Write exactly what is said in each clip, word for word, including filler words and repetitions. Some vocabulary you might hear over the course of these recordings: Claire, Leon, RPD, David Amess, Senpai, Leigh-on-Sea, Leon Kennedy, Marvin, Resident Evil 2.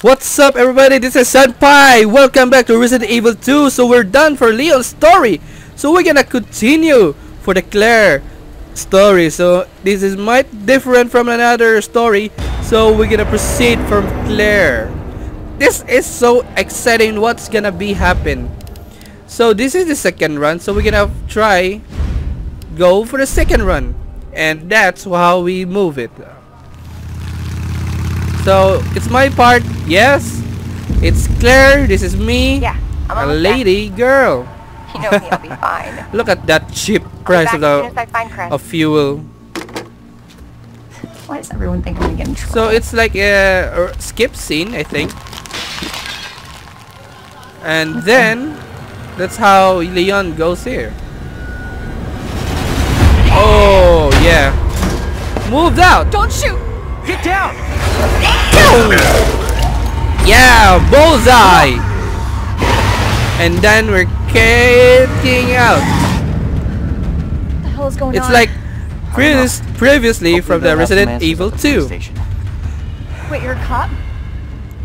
What's up, everybody? This is Senpai. Welcome back to Resident Evil two. So we're done for Leon's story. So we're gonna continue for the Claire story. So this is might different from another story. So we're gonna proceed from Claire. This is so exciting. What's gonna be happen? So this is the second run. So we're gonna try go for the second run, and that's how we move it. So it's my part. Yes, it's Claire. This is me. Yeah, I'm a lady back. Girl. You know me, I'll be fine. Look at that cheap I'll price of, the, of fuel. Why does everyone think I'm getting trouble? So it's like a, a skip scene, I think. And okay. Then that's how Leon goes here. Oh yeah, moved out. Don't shoot. Get down. Yeah, bullseye. And then we're getting out. What the hell is going it's on? It's like previous, previously Hopefully from the Resident Evil two. Wait, you're a cop?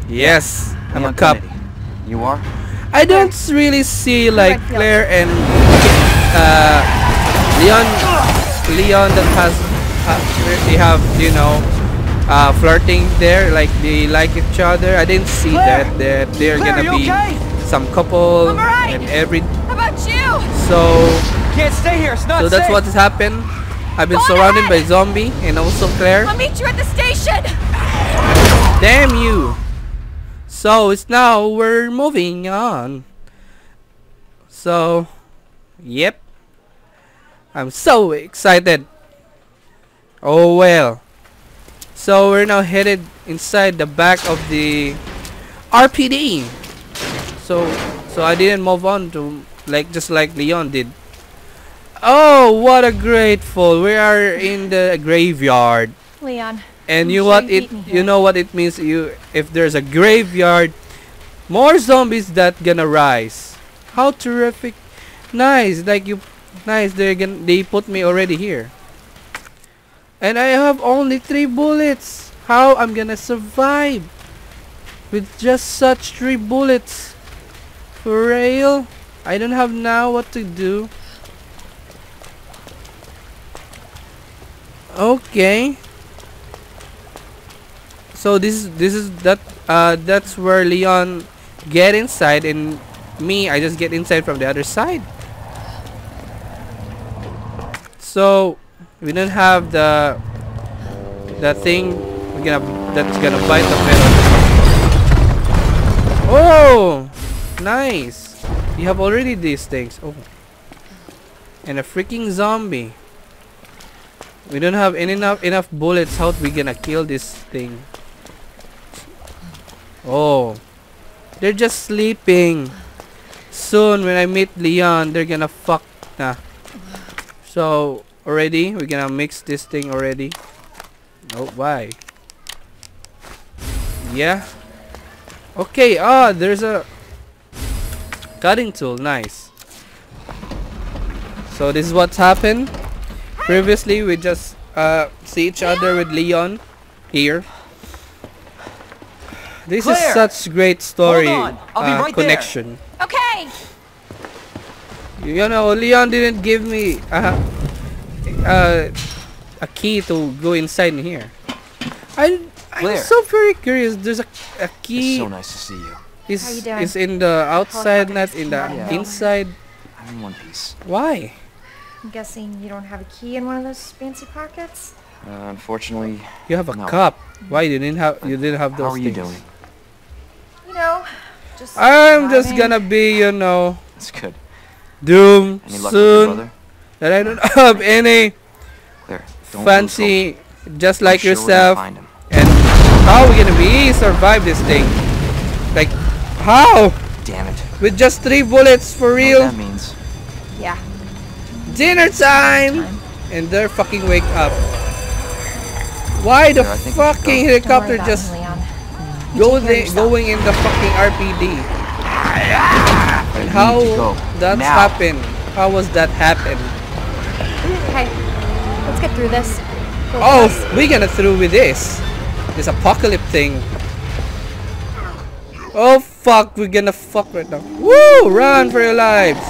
Yes, I'm Leon a cop. Kennedy. You are? I don't really see like Claire and uh, Leon. Leon that has uh, they have you know. Uh, flirting there, like they like each other. I didn't see Claire. that that they're Claire, gonna be okay? some couple right. and every. How about you? So can't stay here. It's not so safe. That's what has happened. I've been Go surrounded ahead. by zombie and also Claire. I'll meet you at the station. Damn you! So it's now we're moving on. So, yep, I'm so excited. Oh well. So we're now headed inside the back of the R P D. So so I didn't move on to like just like Leon did. Oh, what a grateful. We are in the graveyard. Leon. And you what it you know what it means you if there's a graveyard, more zombies that gonna rise. How terrific. Nice. Like you nice they gonna they put me already here. And I have only three bullets. How I'm gonna survive with just such three bullets? For real? I don't have now what to do. Okay. So this is this is that uh that's where Leon get inside, and me I just get inside from the other side. So we don't have the the thing we're gonna that's gonna bite the metal. Oh, nice! You have already these things. Oh, and a freaking zombie. We don't have any, enough enough bullets. How we gonna kill this thing? Oh, they're just sleeping. Soon when I meet Leon, they're gonna fuck nah. So. Already, we're gonna mix this thing already. Oh, why? Yeah. Okay, ah, there's a cutting tool. Nice. So this is what's happened. Previously, we just uh, see each other with Leon here. This Claire. is such great story Hold on. I'll uh, be right connection. There. Okay. You know, Leon didn't give me. Uh, Uh, a key to go inside in here. I, I'm Claire. so very curious. There's a, a key. It's so nice to see you. It's, How you it's in the outside, not in the yeah. inside. I'm in one piece. Why? I'm guessing you don't have a key in one of those fancy pockets. Uh, unfortunately, you have a no. cup. Why you didn't have? You didn't have those How are you things. doing? You know, just. I'm just in. gonna be, you know. That's good. Doom Any luck soon. With your brother? That I don't have any Claire, don't fancy, just like sure yourself. And how are we gonna be survive this thing? Like how? Damn it! With just three bullets for real? What that means? Yeah. Dinner time, time. And they're fucking wake up. Why the Claire, fucking helicopter just go the, going in the fucking R P D? And how that's now. happened? How was that happen? Okay, let's get through this. Go oh, we're gonna through with this. This apocalypse thing. Oh fuck, we're gonna fuck right now. Woo! Run for your lives!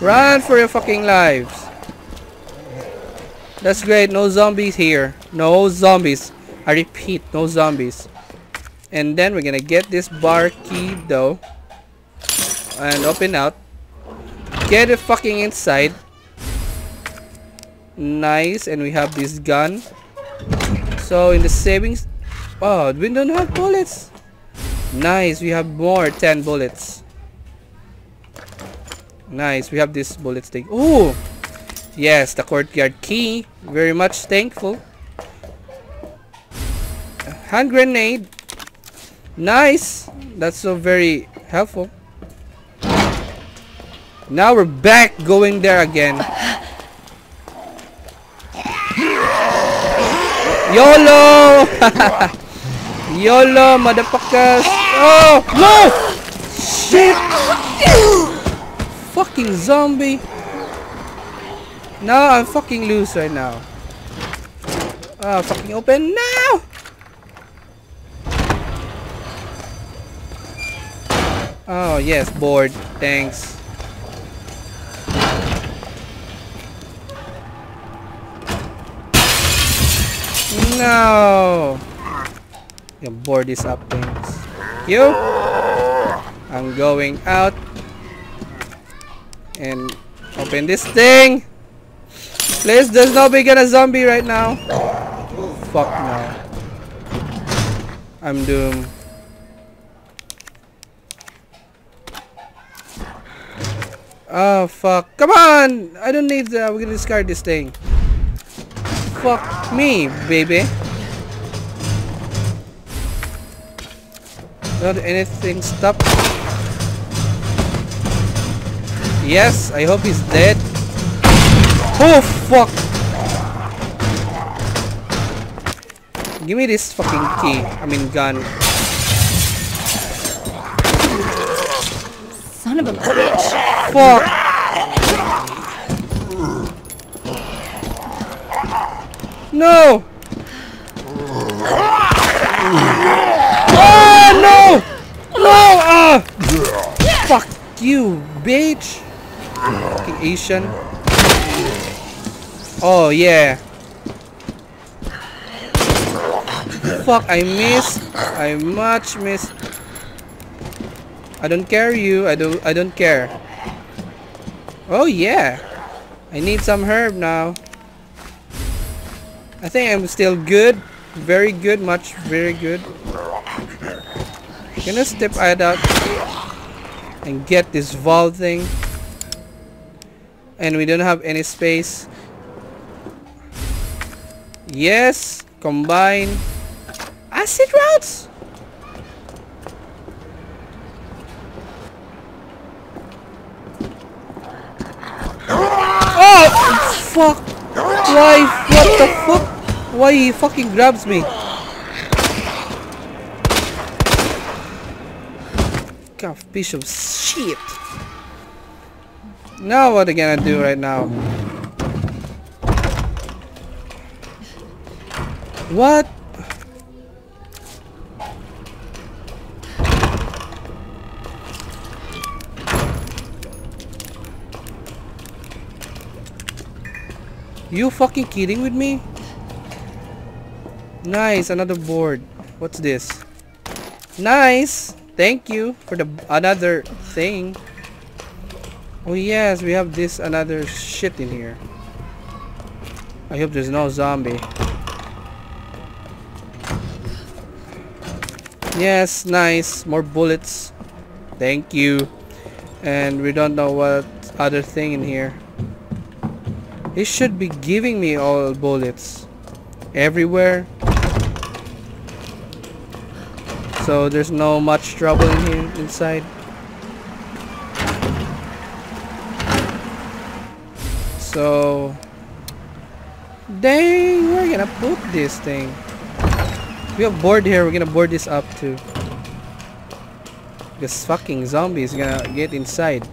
Run for your fucking lives! That's great, no zombies here. No zombies. I repeat, no zombies. And then we're gonna get this bar key though. And open out. Get it fucking inside. Nice, and we have this gun. So in the savings, oh, we don't have bullets. Nice, we have more ten bullets. Nice, we have this bullet thing. Oh, yes, the courtyard key. Very much thankful. Hand grenade. Nice, that's so very helpful. Now we're back going there again. YOLO! YOLO, motherfuckers! Oh! No! Shit! Fucking zombie! No, I'm fucking loose right now. Ah, oh, fucking open now! Oh, yes, board. Thanks. No! You can board this up, things. You! I'm going out. And open this thing! Please, there's no big gonna zombie right now. Fuck no. I'm doomed. Oh, fuck. Come on! I don't need that. We're gonna discard this thing. Fuck me, baby. Not anything stop. Yes, I hope he's dead. Oh fuck. Give me this fucking key. I mean gun. Son of a bitch. Fuck. No! Oh no! No! Ah! Fuck you, bitch! Fucking Asian. Oh yeah. Fuck! I missed. I much missed. I don't care you. I don't. I don't care. Oh yeah. I need some herb now. I think I'm still good. Very good. Much very good. Gonna step it out and get this vault thing. And we don't have any space. Yes. Combine. Acid routes. Oh! Fuck. Why? What the fuck? Why he fucking grabs me? God, piece of shit. Now what are gonna do right now? What? You fucking kidding with me? Nice, another board. What's this? Nice. Thank you for the another thing. Oh yes, we have this another shit in here. I hope there's no zombie. Yes, nice. More bullets. Thank you. And we don't know what other thing in here. It should be giving me all bullets everywhere. So there's no much trouble in here inside. So dang, we're gonna put this thing. We have board here, we're gonna board this up too. This fucking zombie is gonna get inside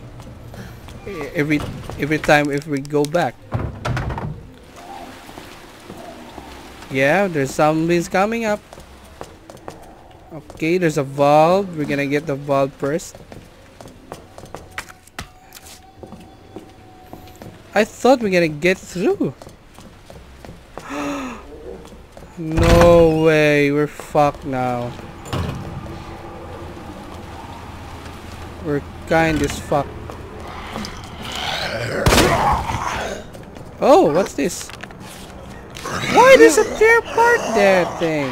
every every time if we go back. Yeah, there's zombies coming up. Okay, there's a valve. We're gonna get the valve first. I thought we're gonna get through. No way, we're fucked now. We're kind as fuck. Oh, what's this? Why does a chair part that thing?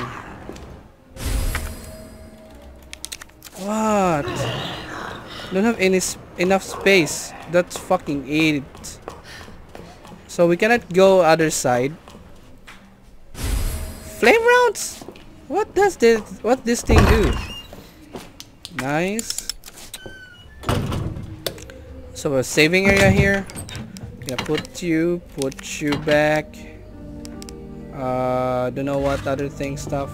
What? Don't have any sp enough space. That's fucking it. So we cannot go other side. Flame rounds. What does this? What this thing do? Nice. So a saving area here. I'm gonna put you, put you back. Uh, don't know what other thing stuff.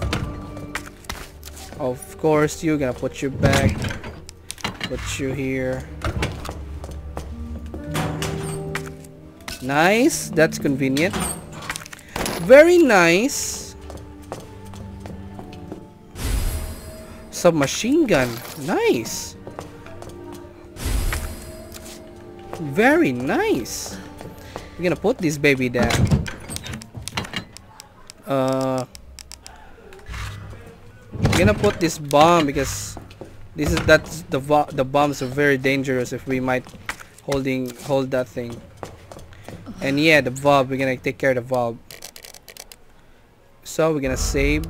Of course, you're gonna put you back. Put you here. Nice. That's convenient. Very nice. Submachine gun. Nice. Very nice. We're gonna put this baby down. Uh, we're gonna put this bomb because this is that's the the bombs are very dangerous if we might holding hold that thing. And yeah, the valve. We're gonna take care of the valve. So we're gonna save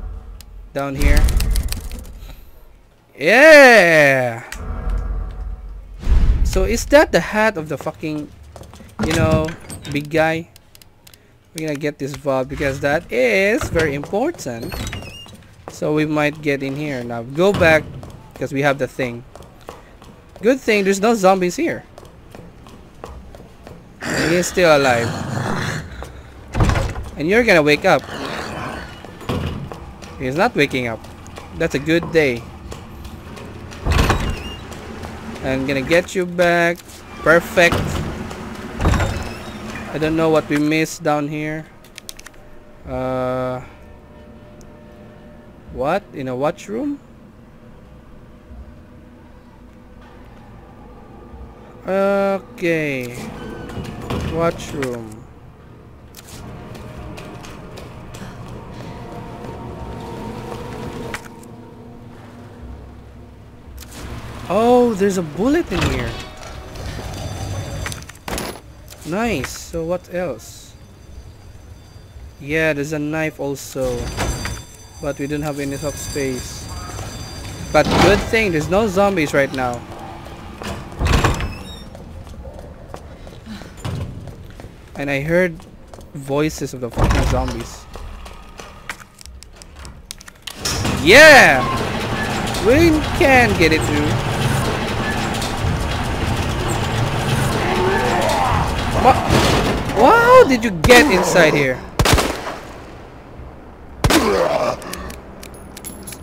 down here. Yeah. So is that the hat of the fucking, you know, big guy? We're gonna get this valve because that is very important. So we might get in here now. Go back because we have the thing. Good thing there's no zombies here. And he's still alive. And you're gonna wake up. He's not waking up. That's a good day. I'm gonna get you back. Perfect. I don't know what we missed down here. Uh, what? In a watch room? Okay. Watch room. Oh, there's a bullet in here. Nice. So what else? Yeah, there's a knife also. But we don't have enough space. But good thing there's no zombies right now. And I heard voices of the fucking zombies. Yeah! We can get it through. Wow, did you get inside here?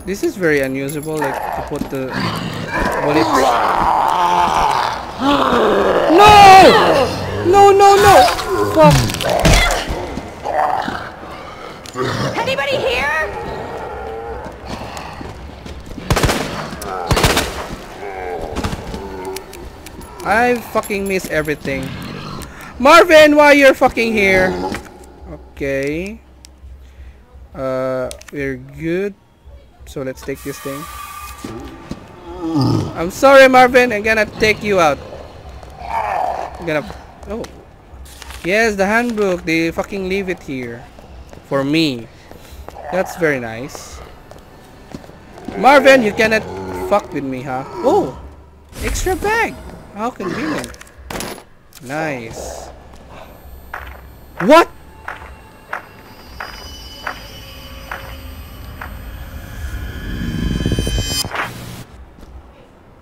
This is very unusable, like to put the bullets. No! No, no, no! Fuck. Anybody here? I fucking miss everything. Marvin, why you're fucking here? Okay. Uh, we're good. So let's take this thing. I'm sorry, Marvin. I'm gonna take you out. I'm gonna... Oh. Yes, the handbook. They fucking leave it here. For me. That's very nice. Marvin, you cannot fuck with me, huh? Oh! Extra bag! How convenient. Nice. What?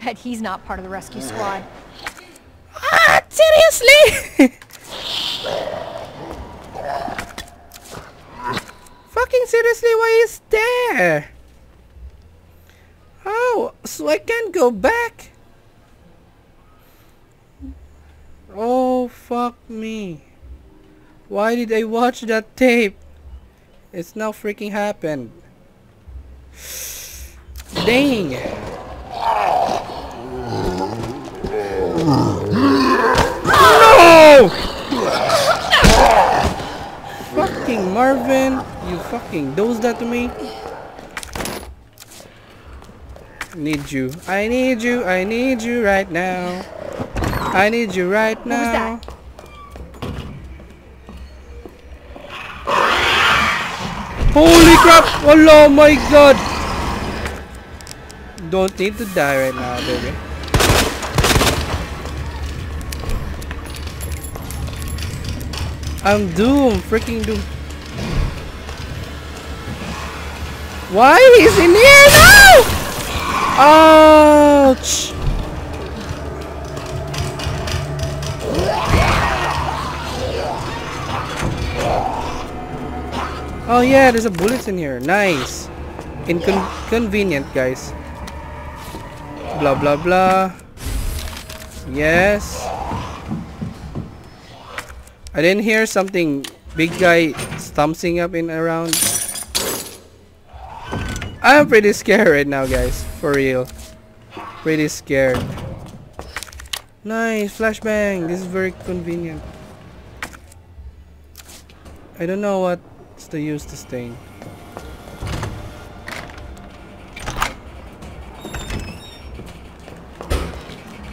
Bet he's not part of the rescue squad. Ah, seriously? Fucking seriously, why is there? Oh, so I can't go back. Oh fuck me. Why did I watch that tape? It's now freaking happened. Dang. No! Fucking Marvin, you fucking dozed that to me. Need you. I need you. I need you right now. I need you right now. Holy crap! Oh my god! Don't need to die right now, baby. I'm doomed. Freaking doomed. Why is he in here now? Ouch! Oh yeah, there's a bullet in here. Nice. Inconvenient, guys. Blah blah blah. Yes. I didn't hear something big guy stomping up in around. I'm pretty scared right now, guys. For real. Pretty scared. Nice flashbang. This is very convenient. I don't know what to use this thing.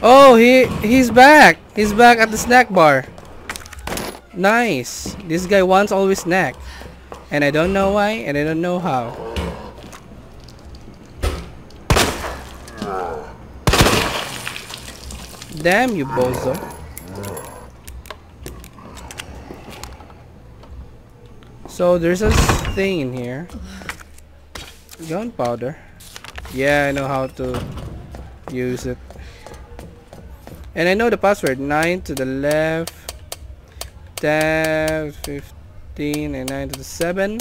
Oh, he he's back. He's back at the snack bar. Nice. This guy wants always snack, and I don't know why, and I don't know how. Damn you, bozo. So there's a thing in here. Gunpowder. Yeah, I know how to use it. And I know the password. nine to the left. ten, fifteen, and nine to the seven.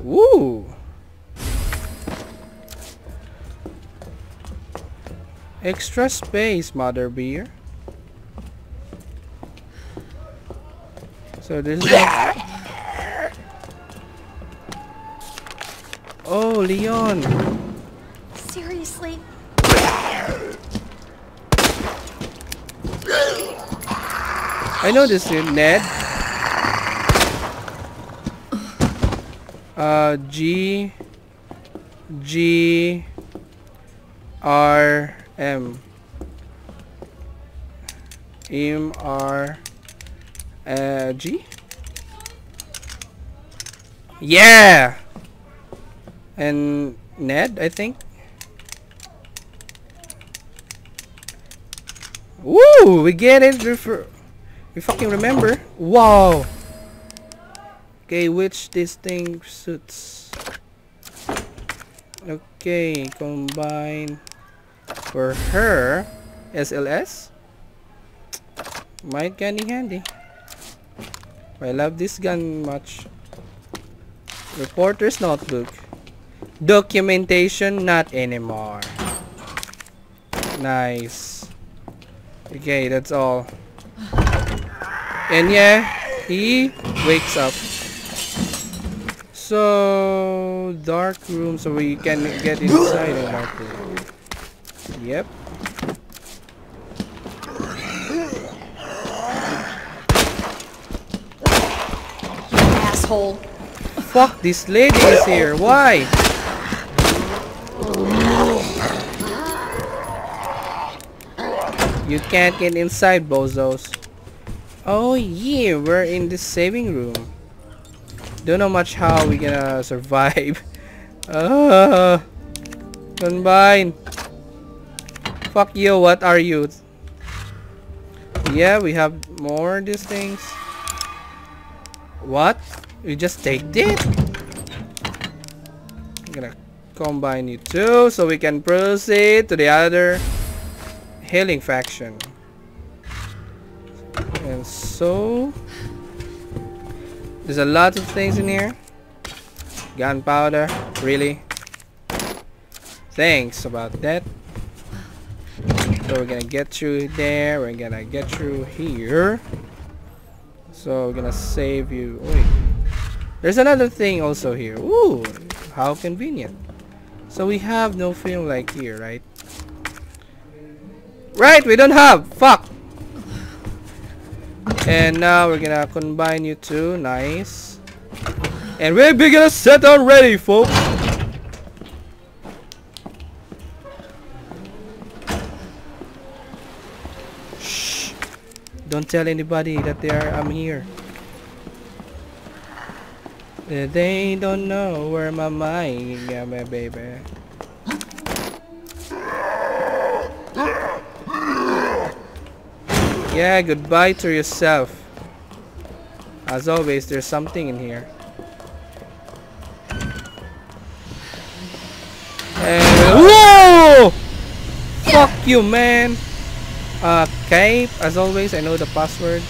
Woo! Extra space, mother beer. So this is like... Oh, Leon. Seriously? I know this dude, Ned. Uh, G... G... R... M... M... R... Uh, G? Yeah! And Ned, I think. Woo! We get it! We, for we fucking remember. Wow! Okay, which this thing suits. Okay, combine for her. S L S? Might get handy. I love this gun much. Reporter's notebook. Documentation, not anymore. Nice. Okay, that's all. And yeah, he wakes up. So dark room, so we can get inside a dark room. Yep. Hole. Fuck, this lady is here. Why? You can't get inside, bozos. Oh yeah, we're in the saving room. Don't know much how we gonna survive. Uh, combine. Fuck you, what are you? Yeah, we have more of these things. What? You just take it? I'm gonna combine you two so we can proceed to the other healing faction. And so... There's a lot of things in here. Gunpowder, really? Thanks about that. So we're gonna get through there, we're gonna get through here. So we're gonna save you. Wait. There's another thing also here. Ooh, how convenient. So we have no film like here, right? Right, we don't have! Fuck! And now we're gonna combine you two. Nice. And we're gonna set already, folks! Shh! Don't tell anybody that they are, I'm here. They don't know where my mind got me, baby. Yeah, goodbye to yourself. As always, there's something in here. And whoa! Fuck you, man. Uh, okay, as always, I know the password.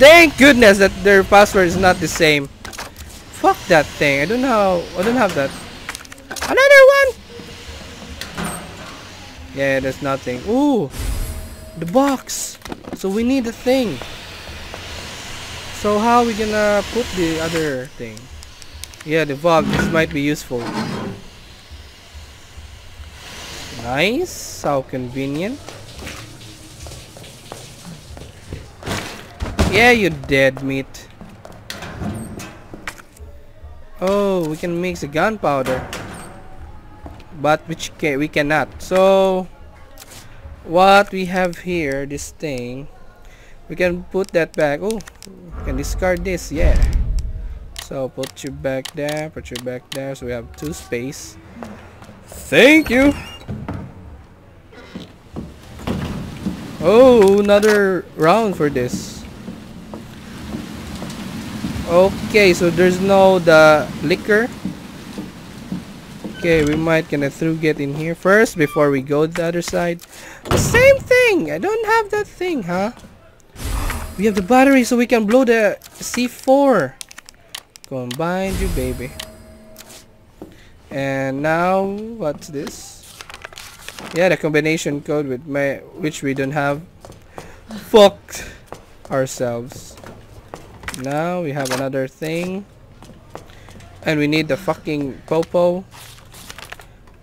Thank goodness that their password is not the same. Fuck that thing. I don't know. I don't have that. Another one. Yeah, there's nothing. Ooh, the box. So we need the thing. So how are we gonna put the other thing? Yeah, the box. This might be useful. Nice. How convenient. Yeah, you dead meat. Oh, we can mix the gunpowder, but which ca we cannot. So, what we have here, this thing, we can put that back. Oh, we can discard this. Yeah. So put you back there. Put you back there. So we have two space. Thank you. Oh, another round for this. Okay, so there's no the liquor. Okay, we might gonna through get in here first before we go to the other side. The same thing. I don't have that thing, huh? We have the battery, so we can blow the C four. Combine you, baby. And now what's this? Yeah, the combination code with my which we don't have. Fucked ourselves. Now we have another thing, and we need the fucking popo.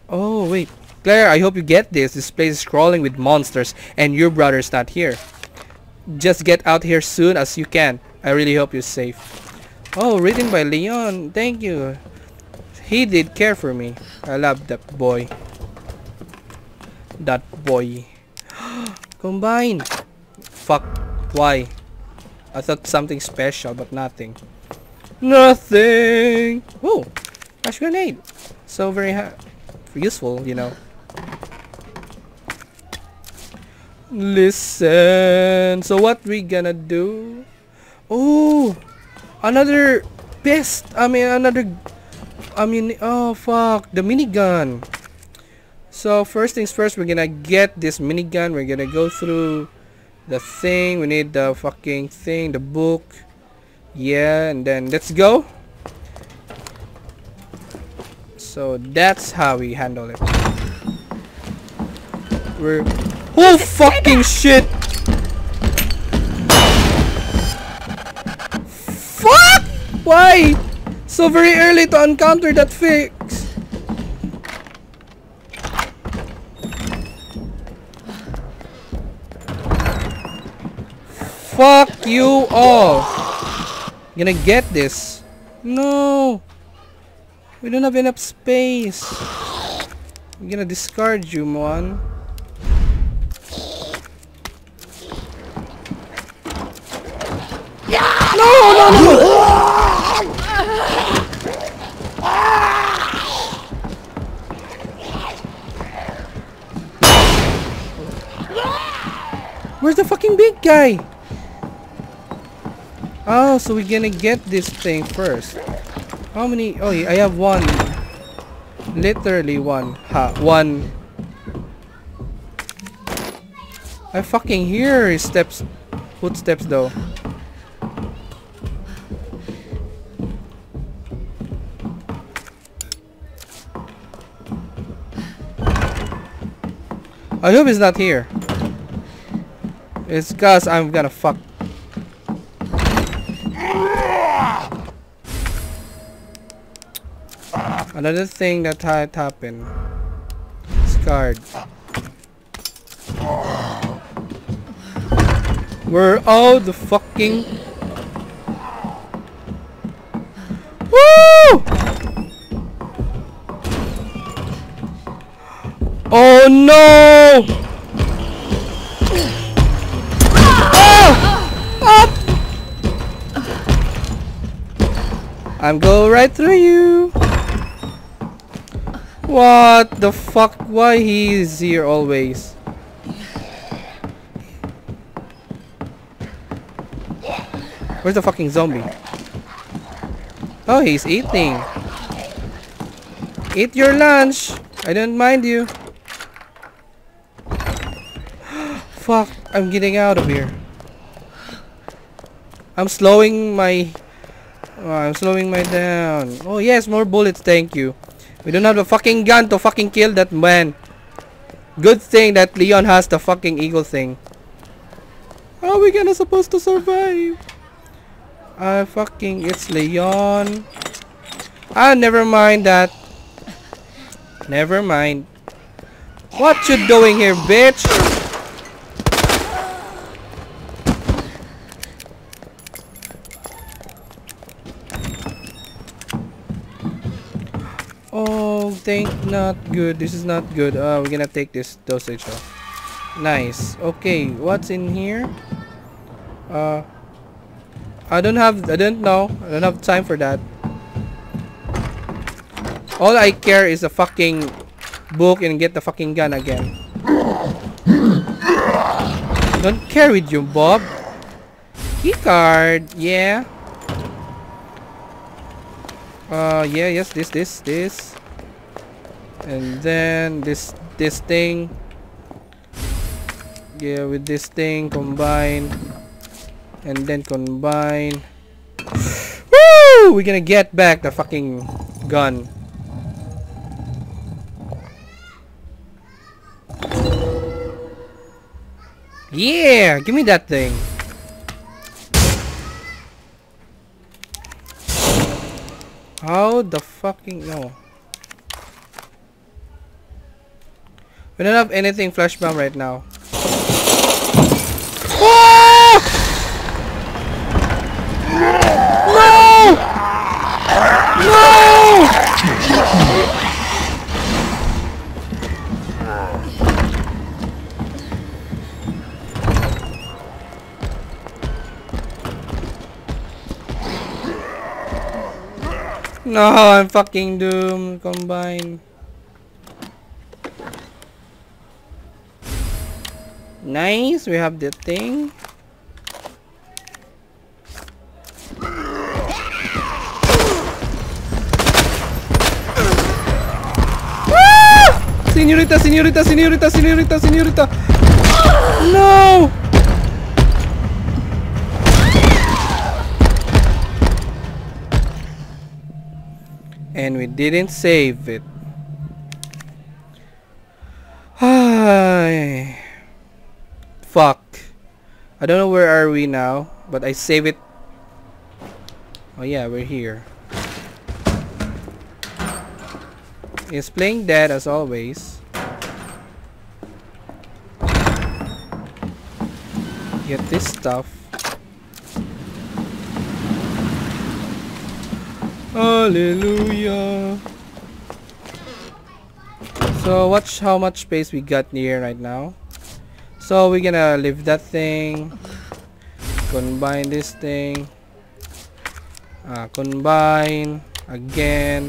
Oh wait, Claire, I hope you get this. This place is crawling with monsters, and your brother's not here. Just get out here soon as you can. I really hope you're safe. Oh, written by Leon. Thank you. He did care for me. I love that boy. That boy. Combine. Fuck. Why? I thought something special, but nothing. Nothing! Oh! Flash grenade! So very ha useful, you know. Listen! So what we gonna do? Oh! Another pest! I mean, another... I mean, oh fuck! The minigun! So first things first, we're gonna get this minigun. We're gonna go through... the thing, we need the fucking thing, the book. Yeah, and then let's go. So that's how we handle it. We're... oh fucking shit! Fuck! Why? So very early to encounter that fix. Fuck you all! Gonna get this. No! We don't have enough space. I'm gonna discard you, man. No! No! No! Where's the fucking big guy? Oh, so we're gonna get this thing first. How many? Oh, yeah, I have one. Literally one. Ha, one. I fucking hear his steps. Footsteps though. I hope he's not here. It's cause I'm gonna fuck. Another thing that had happened. Scarred. We're all the fucking... Woo! Oh no! Oh! Up! I'm going right through you. What the fuck? Why he is here always? Where's the fucking zombie? Oh, he's eating. Eat your lunch. I don't mind you. Fuck, I'm getting out of here. I'm slowing my... Oh, I'm slowing my down. Oh yes, more bullets, thank you. We don't have a fucking gun to fucking kill that man. Good thing that Leon has the fucking eagle thing. How are we gonna supposed to survive? I uh, fucking it's Leon. Ah, never mind that. Never mind. What you doing here, bitch? Oh, thank not good. This is not good. Uh, we're gonna take this dosage off. Nice. Okay, what's in here? Uh. I don't have, I don't know, I don't have time for that. All I care is a fucking book and get the fucking gun again. Don't care with you, Bob. Key card, yeah. Uh, yeah, yes, this, this, this. And then this, this thing. Yeah, with this thing combined. And then combine. Woo! We're gonna get back the fucking gun. Yeah! Give me that thing. How the fucking... No. We don't have anything flash bomb right now. No, I'm fucking doomed. Combine. Nice, we have the thing. Señorita, señorita, señorita, señorita, señorita. No! And we didn't save it. Fuck. I don't know where are we now, but I save it. Oh yeah, we're here. It's playing dead as always. Get this stuff. Hallelujah. So watch how much space we got near right now. So we're gonna leave that thing. Combine this thing. Uh, combine again.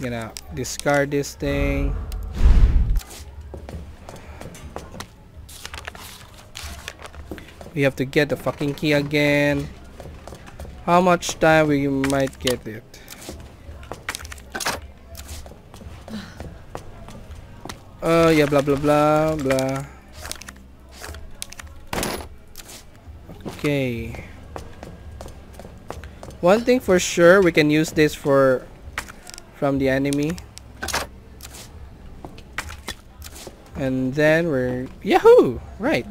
Gonna discard this thing. We have to get the fucking key again. How much time we might get it? Oh uh, yeah, blah blah blah blah. Okay. One thing for sure, we can use this for from the enemy, and then we're yahoo, right?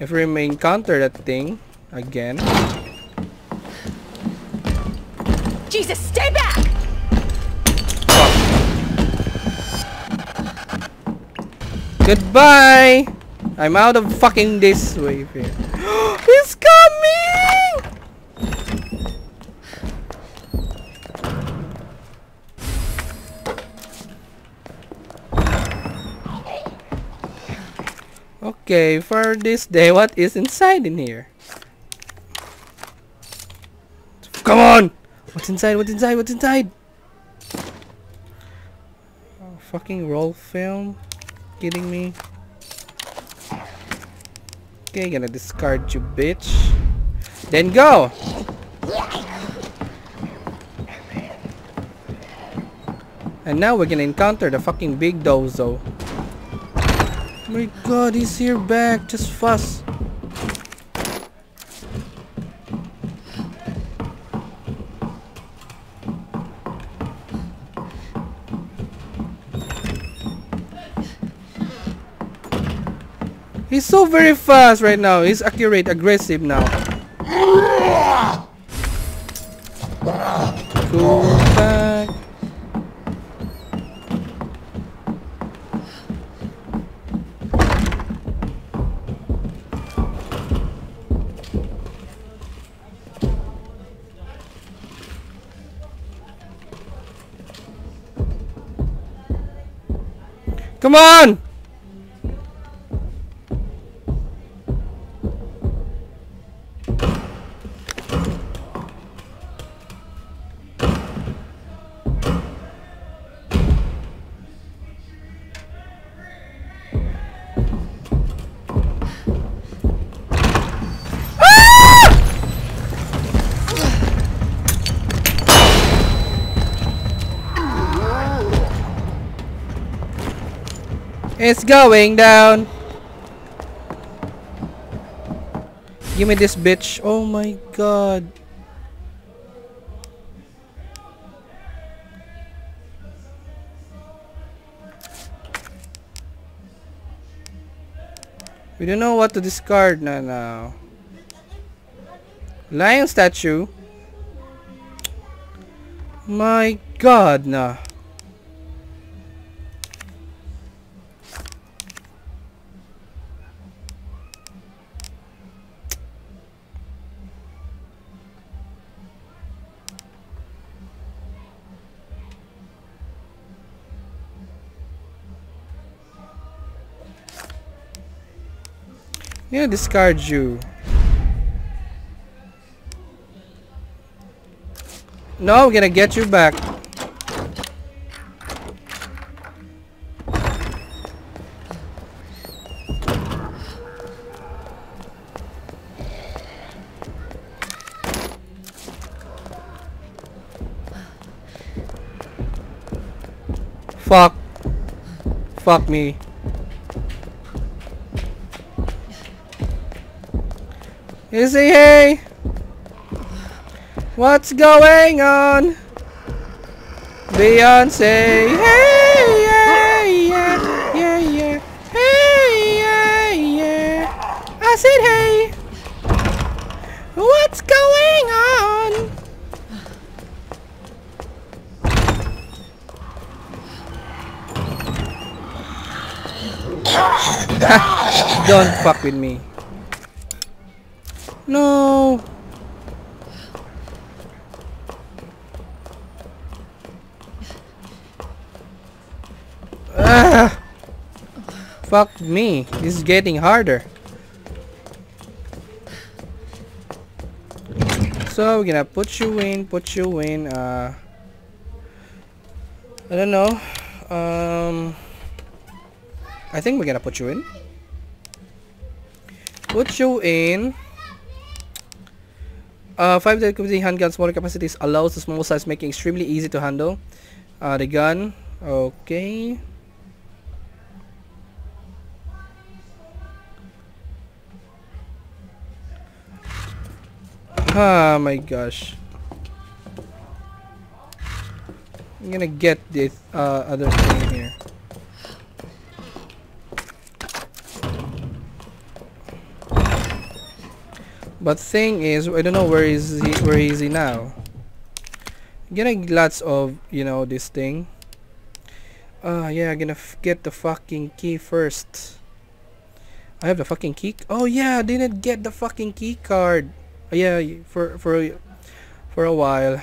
If we encounter that thing again, Jesus, stay back! Goodbye! I'm out of fucking this way here. He's coming! Okay, for this day, what is inside in here? Come on! What's inside? What's inside? What's inside? Oh, fucking roll film. Kidding me? Okay, gonna discard you, bitch. Then go. And now we're gonna encounter the fucking big dozo. Oh my god, he's here back. Just fuss. He's so very fast right now. He's accurate, aggressive now. Cool back. Come on! It's going down. Give me this bitch. Oh my god. We don't know what to discard now. now. Lion statue. My god, nah. Yeah, discard you. No, I'm gonna get you back. Fuck. Fuck me. Is he hey? What's going on? Beyonce. Hey, yeah, yeah, yeah, yeah. Hey, yeah, yeah. I said hey. What's going on? Don't fuck with me. No. Ah. Fuck me. This is getting harder. So we're gonna put you in, put you in. Uh, I don't know. Um, I think we're gonna put you in. Put you in. Uh, five-day handgun, smaller capacities, allows the small size, making extremely easy to handle. Uh, the gun, okay. Ah, my gosh. I'm gonna get this uh, other thing here. But thing is, I don't know where is he, where is he now. getting lots of, you know, this thing. Uh, yeah, I'm gonna f get the fucking key first. I have the fucking key. Oh yeah, I didn't get the fucking key card. Oh, yeah, for for for a while.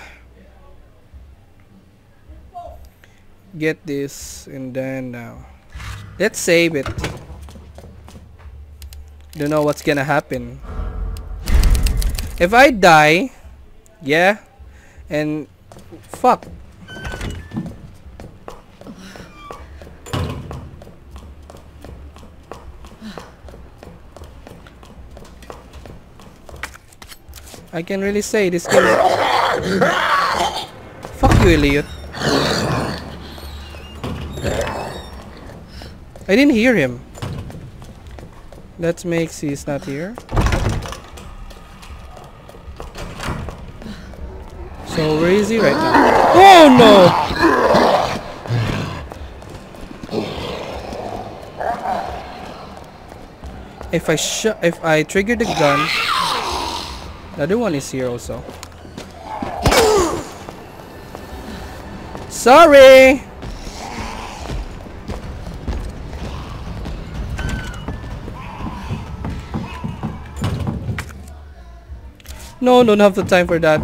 Get this and then now. Uh, let's save it. Don't know what's gonna happen. If I die, yeah, and fuck. I can really say this game. Fuck you, idiot. I didn't hear him. That makes he's not here. So where is he right now? Oh no! If I sh if I trigger the gun, the other one is here also. Sorry. No, don't have the time for that.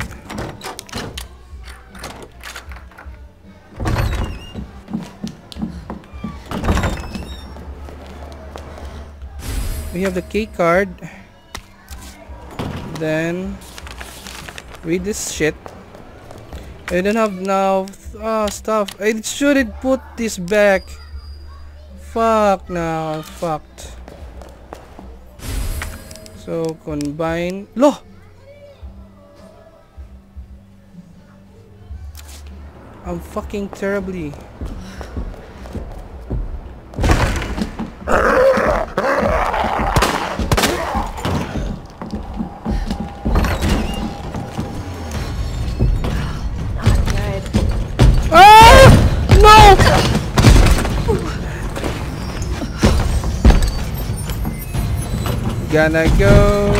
We have the key card. Then read this shit. I don't have now uh, stuff. I shouldn't put this back. Fuck now, I'm fucked. So combine. Lo. I'm fucking terribly. Ah! No! Gonna go.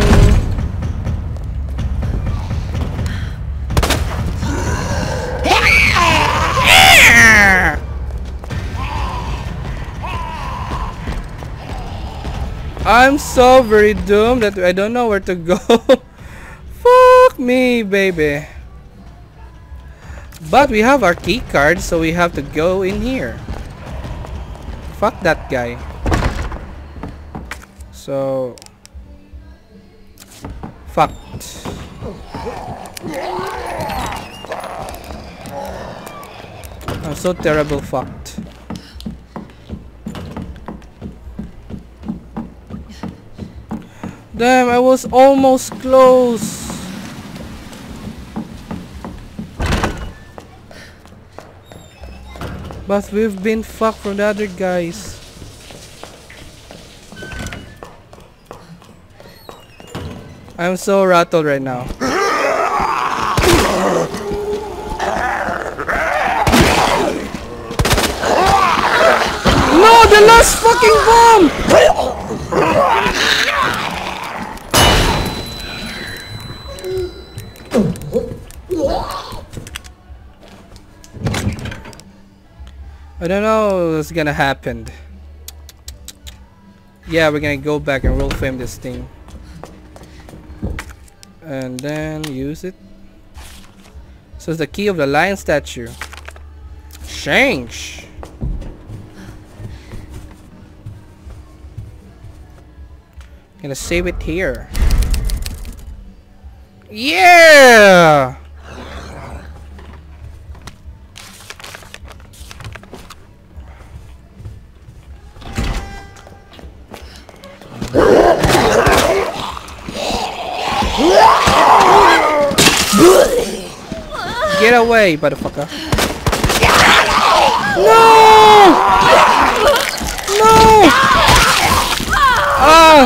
I'm so very doomed that I don't know where to go. Fuck me, baby. But we have our key card, so we have to go in here. Fuck that guy. So fucked. I'm so terrible fucked. Damn, I was almost close. But we've been fucked from the other guys. I'm so rattled right now. No, the last fucking bomb! I don't know what's gonna happen. Yeah, we're gonna go back and we'll frame this thing. And then use it. So it's the key of the lion statue. Change! I'm gonna save it here. Yeah! Get away, motherfucker. No! No! Ah!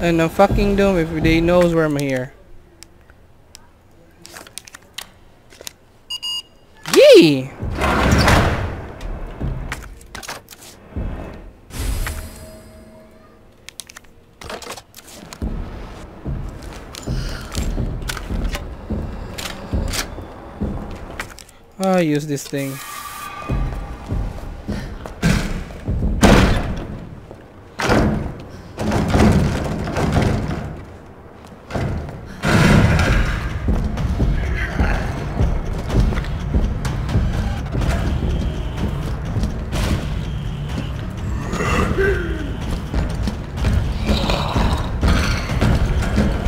And I'm fucking dumb if they knows where I'm here. see. I use this thing.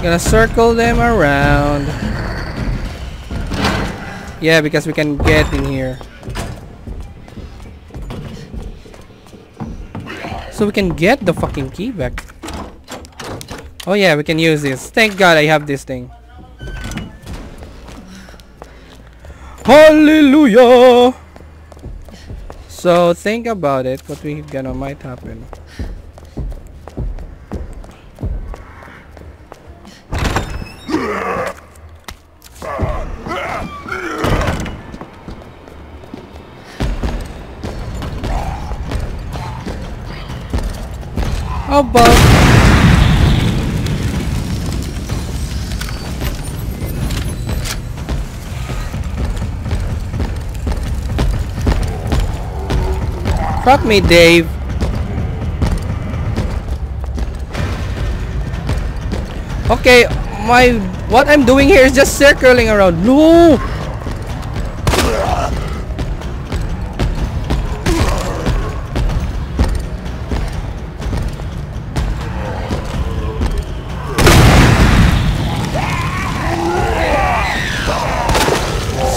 Gonna circle them around. Yeah, because we can get in here. So we can get the fucking key back. Oh yeah, we can use this. Thank God I have this thing. Hallelujah! So think about it, what we gonna might happen. Above. Fuck me, Dave. Okay, my what I'm doing here is just circling around. No.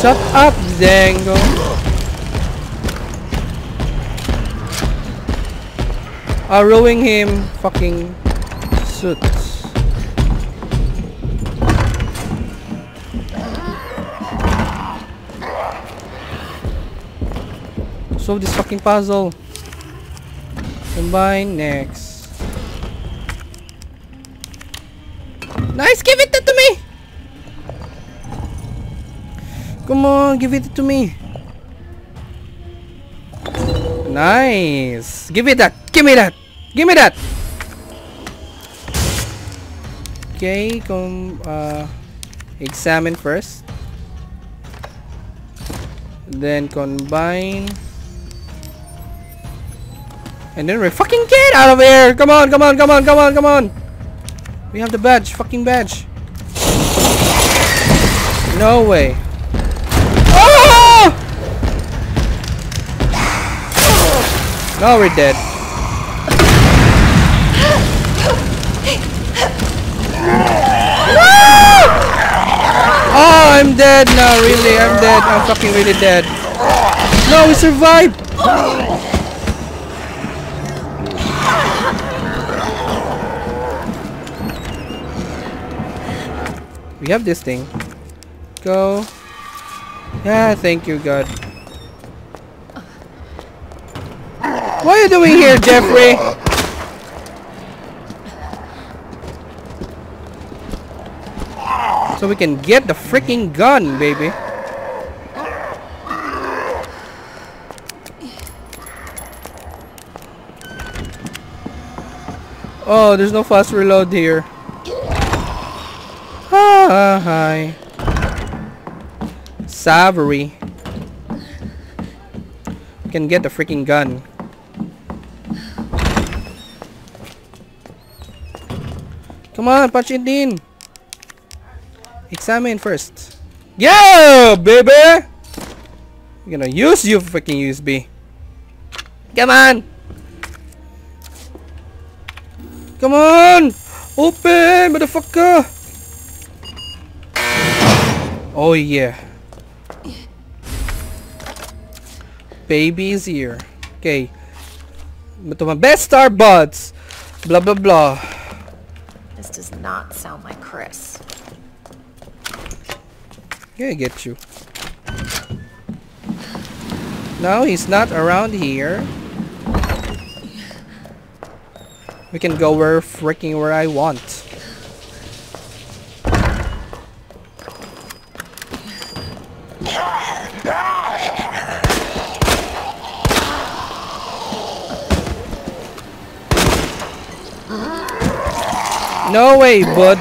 Shut up, Dango. I'm rowing him fucking suits. Solve this fucking puzzle. Combine next. Nice, give it to me. Come on, give it to me. Nice. Give me that. Give me that. Give me that. Okay, come uh, examine first. Then combine. And then we fucking get out of here. Come on, come on, come on, come on, come on. We have the badge, fucking badge. No way. Oh, we're dead. Oh, I'm dead now, really. I'm dead. I'm fucking really dead. No, we survived. We have this thing. Go. Yeah, thank you, God. What are you doing here, Jeffrey? So we can get the freaking gun, baby. Oh, there's no fast reload here. Ah, hi. Savory. We can get the freaking gun. Come on, punch it in. Examine first. Yeah, baby! I'm gonna use you fucking U S B. Come on! Come on! Open, motherfucker! Oh yeah. Baby's here. Okay. But my best star buds. Blah blah blah. This does not sound like Chris. Gonna get you. No, he's not around here. We can go where freaking where I want. No way, bud.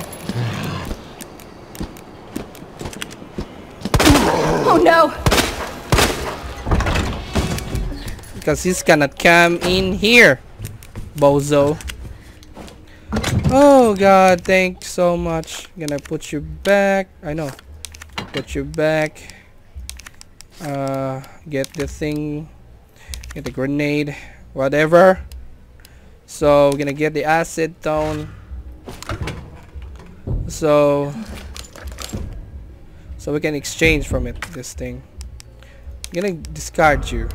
Oh no! Because he's gonna come in here, bozo. Oh god, thanks so much. I'm gonna put you back. I know. Put you back. Uh, get the thing. Get the grenade. Whatever. So we're gonna get the acid down. So, so we can exchange from it. This thing. I'm gonna discard you.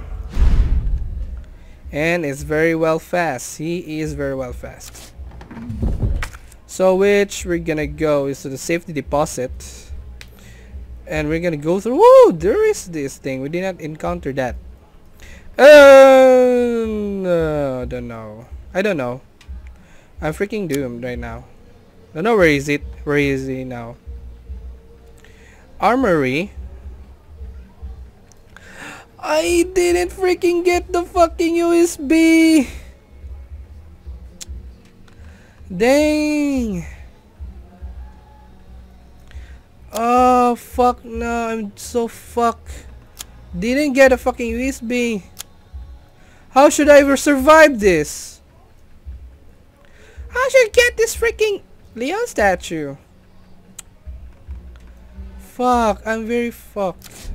And it's very well fast. He is very well fast. So which we're gonna go is to the safety deposit. And we're gonna go through. Whoa! There is this thing. We did not encounter that. Um, uh, I don't know. I don't know. I'm freaking doomed right now. Don't know where is it. Where is he now? Armory. I didn't freaking get the fucking U S B. Dang. Oh fuck no. I'm so fucked. Didn't get a fucking U S B. How should I ever survive this? How should I get this freaking Leon statue? Fuck. I'm very fucked.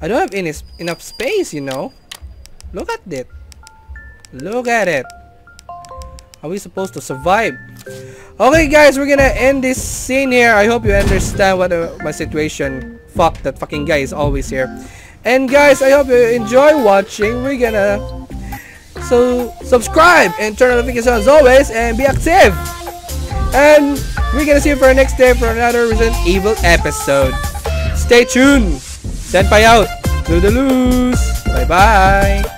I don't have any sp enough space, you know. Look at it. Look at it. Are we supposed to survive? Okay, guys, we're gonna end this scene here. I hope you understand what uh, my situation. Fuck, that fucking guy is always here. And guys, I hope you enjoy watching. We're gonna so subscribe and turn on notifications as always, and be active. And we're gonna see you for our next day for another Resident Evil episode. Stay tuned. Senpai out. Doodaloos. Bye bye.